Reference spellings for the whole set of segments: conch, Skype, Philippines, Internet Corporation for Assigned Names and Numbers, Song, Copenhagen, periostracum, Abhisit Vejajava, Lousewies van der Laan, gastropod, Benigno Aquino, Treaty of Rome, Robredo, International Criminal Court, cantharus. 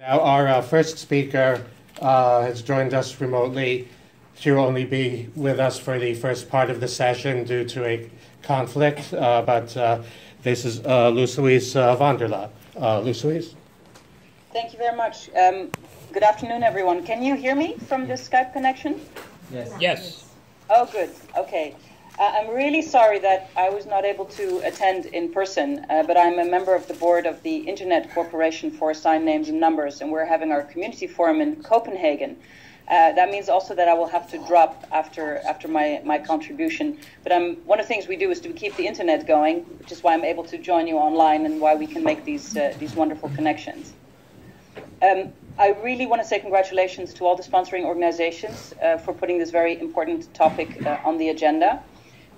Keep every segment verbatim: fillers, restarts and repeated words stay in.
Now our uh, first speaker uh, has joined us remotely. She'll only be with us for the first part of the session due to a conflict, uh, but uh, this is uh, Lousewies uh, van der Laan. Uh, Lousewies? Thank you very much. Um, good afternoon, everyone. Can you hear me from this Skype connection? Yes. Yes. Oh, good. Okay. Uh, I'm really sorry that I was not able to attend in person, uh, but I'm a member of the board of the Internet Corporation for Assigned Names and Numbers, and we're having our community forum in Copenhagen. Uh, that means also that I will have to drop after after my, my contribution. But I'm, one of the things we do is to keep the internet going, which is why I'm able to join you online and why we can make these, uh, these wonderful connections. Um, I really want to say congratulations to all the sponsoring organizations uh, for putting this very important topic uh, on the agenda.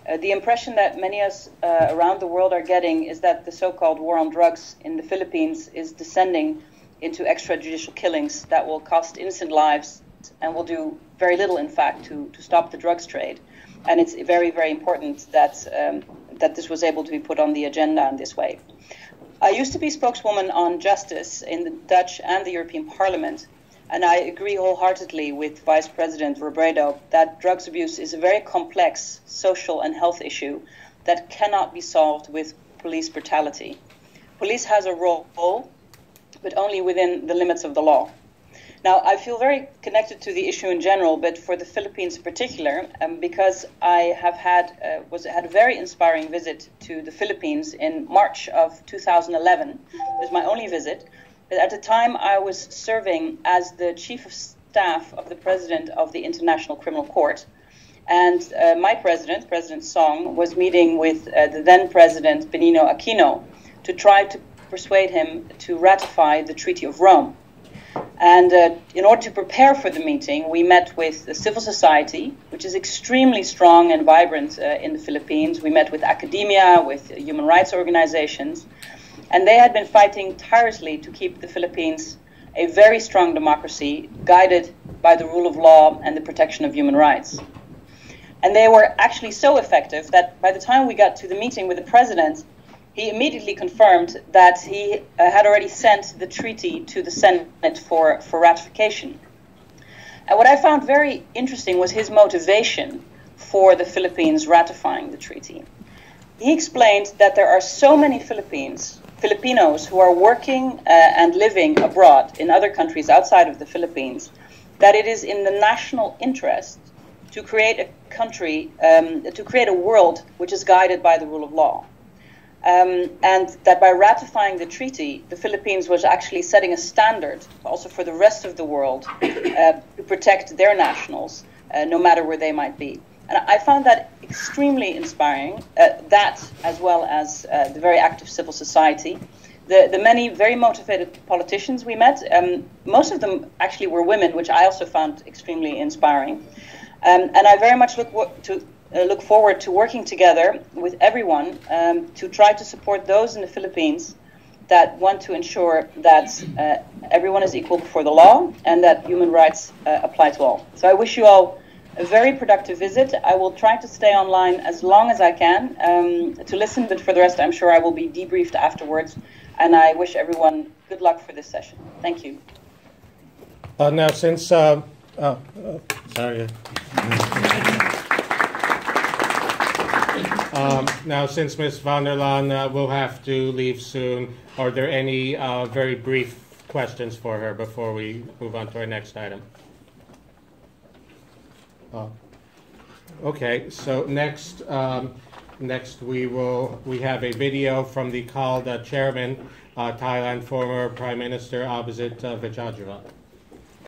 Uh, the impression that many of us uh, around the world are getting is that the so-called war on drugs in the Philippines is descending into extrajudicial killings that will cost innocent lives and will do very little, in fact, to, to stop the drugs trade. And it's very, very important that, um, that this was able to be put on the agenda in this way. I used to be spokeswoman on justice in the Dutch and the European Parliament, and I agree wholeheartedly with Vice President Robredo that drugs abuse is a very complex social and health issue that cannot be solved with police brutality. Police has a role, but only within the limits of the law. Now, I feel very connected to the issue in general, but for the Philippines in particular, um, because I have had uh, was had a very inspiring visit to the Philippines in March of two thousand eleven. It was my only visit. But at the time, I was serving as the chief of staff of the president of the International Criminal Court. And uh, my president, President Song, was meeting with uh, the then president, Benigno Aquino, to try to persuade him to ratify the Treaty of Rome. And uh, in order to prepare for the meeting, we met with the civil society, which is extremely strong and vibrant uh, in the Philippines. We met with academia, with human rights organizations. And they had been fighting tirelessly to keep the Philippines a very strong democracy, guided by the rule of law and the protection of human rights. And they were actually so effective that by the time we got to the meeting with the president, he immediately confirmed that he uh, had already sent the treaty to the Senate for, for ratification. And what I found very interesting was his motivation for the Philippines ratifying the treaty. He explained that there are so many Philippines, Filipinos who are working uh, and living abroad in other countries outside of the Philippines, that it is in the national interest to create a country, um, to create a world which is guided by the rule of law. Um, and that by ratifying the treaty, the Philippines was actually setting a standard also for the rest of the world uh, to protect their nationals, uh, no matter where they might be. And I found that extremely inspiring, uh, that as well as uh, the very active civil society, the, the many very motivated politicians we met, um, most of them actually were women, which I also found extremely inspiring. Um, and I very much look to uh, look forward to working together with everyone um, to try to support those in the Philippines that want to ensure that uh, everyone is equal before the law and that human rights uh, apply to all. So I wish you all a very productive visit. I will try to stay online as long as I can um, to listen, but for the rest, I'm sure I will be debriefed afterwards. And I wish everyone good luck for this session. Thank you. Uh, now, since... Uh, oh, oh, sorry. um, now, since Miz van der Laan uh, will have to leave soon, are there any uh, very brief questions for her before we move on to our next item? Oh. Okay, so next, um, next we will we have a video from the called uh, chairman, uh, Thailand former Prime Minister Abhisit uh, Vejajava.